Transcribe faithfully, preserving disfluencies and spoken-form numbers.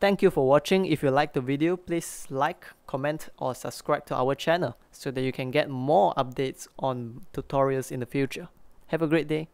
Thank you for watching. If you liked the video, please like, comment or subscribe to our channel so that you can get more updates on tutorials in the future. Have a great day.